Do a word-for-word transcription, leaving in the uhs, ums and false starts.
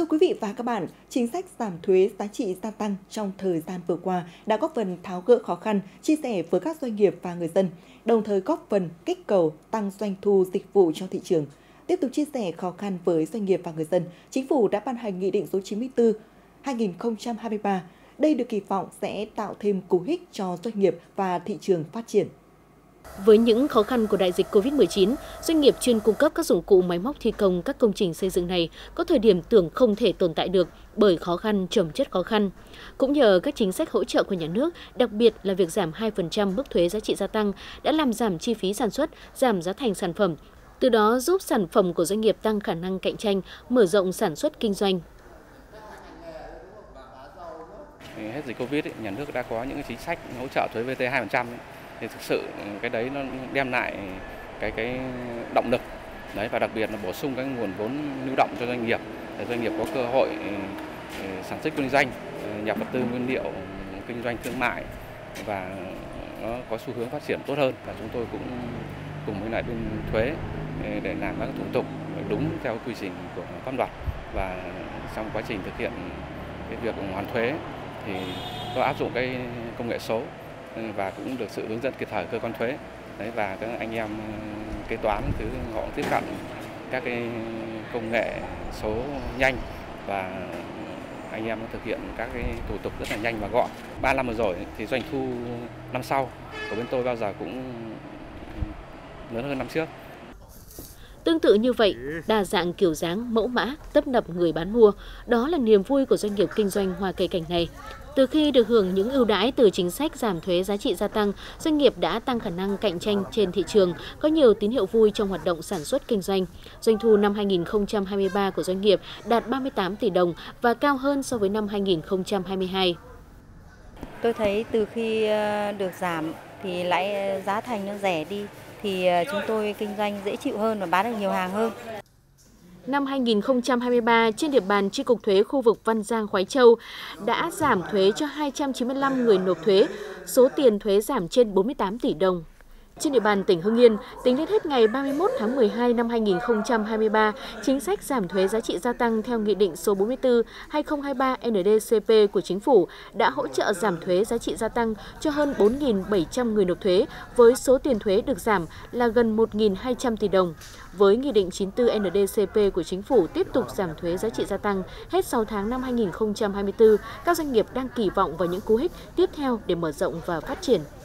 Thưa quý vị và các bạn, chính sách giảm thuế giá trị gia tăng trong thời gian vừa qua đã góp phần tháo gỡ khó khăn, chia sẻ với các doanh nghiệp và người dân, đồng thời góp phần kích cầu tăng doanh thu dịch vụ trong thị trường. Tiếp tục chia sẻ khó khăn với doanh nghiệp và người dân, Chính phủ đã ban hành Nghị định số chín mươi tư trên hai nghìn không trăm hai mươi ba. Đây được kỳ vọng sẽ tạo thêm cú hích cho doanh nghiệp và thị trường phát triển. Với những khó khăn của đại dịch Covid mười chín, doanh nghiệp chuyên cung cấp các dụng cụ máy móc thi công các công trình xây dựng này có thời điểm tưởng không thể tồn tại được bởi khó khăn chồng chất khó khăn. Cũng nhờ các chính sách hỗ trợ của nhà nước, đặc biệt là việc giảm hai phần trăm mức thuế giá trị gia tăng đã làm giảm chi phí sản xuất, giảm giá thành sản phẩm, từ đó giúp sản phẩm của doanh nghiệp tăng khả năng cạnh tranh, mở rộng sản xuất kinh doanh. Hết dịch Covid, ấy, nhà nước đã có những chính sách hỗ trợ thuế vê tê hai phần trăm ấy. Thì thực sự cái đấy nó đem lại cái cái động lực đấy, và đặc biệt là bổ sung các nguồn vốn lưu động cho doanh nghiệp để doanh nghiệp có cơ hội sản xuất kinh doanh, nhập vật tư nguyên liệu kinh doanh thương mại và nó có xu hướng phát triển tốt hơn. Và chúng tôi cũng cùng với lại bên thuế để làm các thủ tục đúng theo quy trình của pháp luật, và trong quá trình thực hiện cái việc hoàn thuế thì có áp dụng cái công nghệ số và cũng được sự hướng dẫn kịp thời cơ quan thuế đấy, và các anh em kế toán thứ họ tiếp cận các cái công nghệ số nhanh và anh em thực hiện các cái thủ tục rất là nhanh và gọn. Ba năm vừa rồi thì doanh thu năm sau của bên tôi bao giờ cũng lớn hơn năm trước. Tương tự như vậy, đa dạng kiểu dáng, mẫu mã, tấp nập người bán mua, đó là niềm vui của doanh nghiệp kinh doanh hoa cây cảnh này. Từ khi được hưởng những ưu đãi từ chính sách giảm thuế giá trị gia tăng, doanh nghiệp đã tăng khả năng cạnh tranh trên thị trường, có nhiều tín hiệu vui trong hoạt động sản xuất kinh doanh. Doanh thu năm hai nghìn không trăm hai mươi ba của doanh nghiệp đạt ba mươi tám tỷ đồng và cao hơn so với năm hai nghìn không trăm hai mươi hai. Tôi thấy từ khi được giảm thì lãi giá thành nó rẻ đi, thì chúng tôi kinh doanh dễ chịu hơn và bán được nhiều hàng hơn. Năm hai nghìn không trăm hai mươi ba, trên địa bàn Chi cục thuế khu vực Văn Giang, Khoái Châu đã giảm thuế cho hai trăm chín mươi lăm người nộp thuế, số tiền thuế giảm trên bốn mươi tám tỷ đồng. Trên địa bàn tỉnh Hưng Yên, tính đến hết ngày ba mươi mốt tháng mười hai năm hai nghìn không trăm hai mươi ba, chính sách giảm thuế giá trị gia tăng theo Nghị định số bốn mươi tư trên hai nghìn không trăm hai mươi ba N D C P của Chính phủ đã hỗ trợ giảm thuế giá trị gia tăng cho hơn bốn nghìn bảy trăm người nộp thuế, với số tiền thuế được giảm là gần một nghìn hai trăm tỷ đồng. Với Nghị định chín mươi tư N D C P của Chính phủ tiếp tục giảm thuế giá trị gia tăng hết sáu tháng năm hai nghìn không trăm hai mươi tư, các doanh nghiệp đang kỳ vọng vào những cú hích tiếp theo để mở rộng và phát triển.